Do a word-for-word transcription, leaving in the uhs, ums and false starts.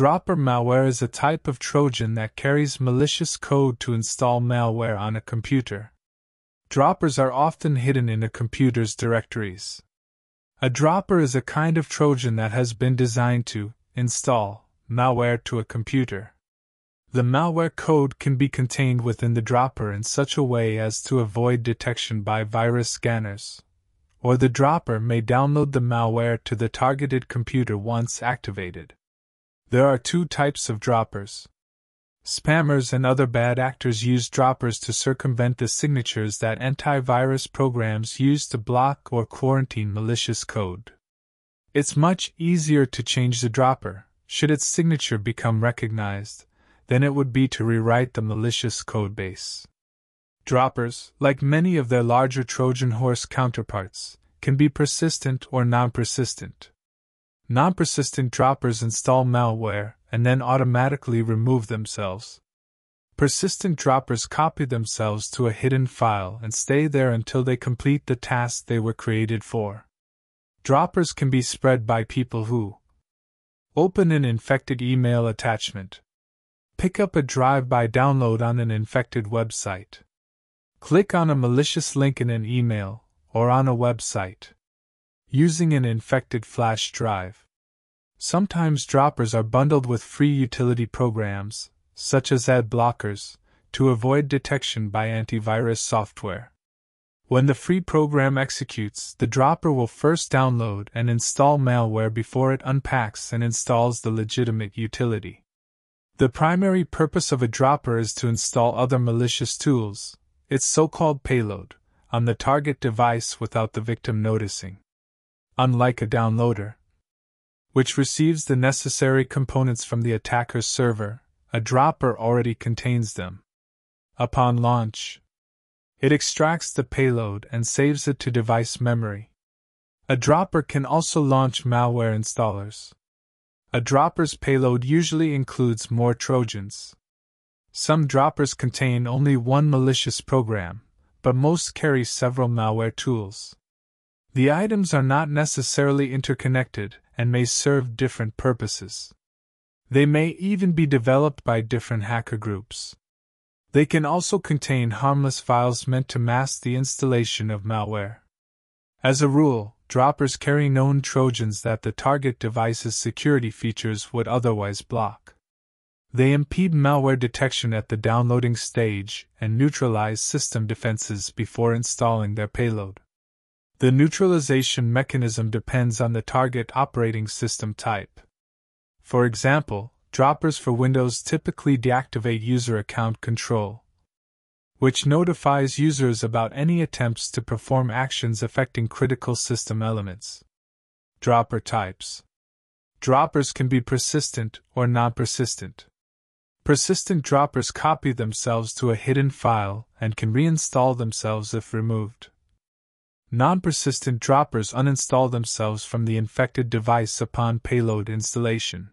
Dropper malware is a type of Trojan that carries malicious code to install malware on a computer. Droppers are often hidden in a computer's directories. A dropper is a kind of Trojan that has been designed to install malware to a computer. The malware code can be contained within the dropper in such a way as to avoid detection by virus scanners, or the dropper may download the malware to the targeted computer once activated. There are two types of droppers. Spammers and other bad actors use droppers to circumvent the signatures that antivirus programs use to block or quarantine malicious code. It's much easier to change the dropper, should its signature become recognized, than it would be to rewrite the malicious codebase. Droppers, like many of their larger Trojan horse counterparts, can be persistent or non-persistent. Non-persistent droppers install malware and then automatically remove themselves. Persistent droppers copy themselves to a hidden file and stay there until they complete the task they were created for. Droppers can be spread by people who open an infected email attachment, pick up a drive by download on an infected website, click on a malicious link in an email or on a website, using an infected flash drive. Sometimes droppers are bundled with free utility programs, such as ad blockers, to avoid detection by antivirus software. When the free program executes, the dropper will first download and install malware before it unpacks and installs the legitimate utility. The primary purpose of a dropper is to install other malicious tools, its so-called payload, on the target device without the victim noticing. Unlike a downloader, which receives the necessary components from the attacker's server, a dropper already contains them. Upon launch, it extracts the payload and saves it to device memory. A dropper can also launch malware installers. A dropper's payload usually includes more Trojans. Some droppers contain only one malicious program, but most carry several malware tools. The items are not necessarily interconnected and may serve different purposes. They may even be developed by different hacker groups. They can also contain harmless files meant to mask the installation of malware. As a rule, droppers carry known Trojans that the target device's security features would otherwise block. They impede malware detection at the downloading stage and neutralize system defenses before installing their payload. The neutralization mechanism depends on the target operating system type. For example, droppers for Windows typically deactivate user account control, which notifies users about any attempts to perform actions affecting critical system elements. Dropper types. Droppers can be persistent or non-persistent. Persistent droppers copy themselves to a hidden file and can reinstall themselves if removed. Non-persistent droppers uninstall themselves from the infected device upon payload installation.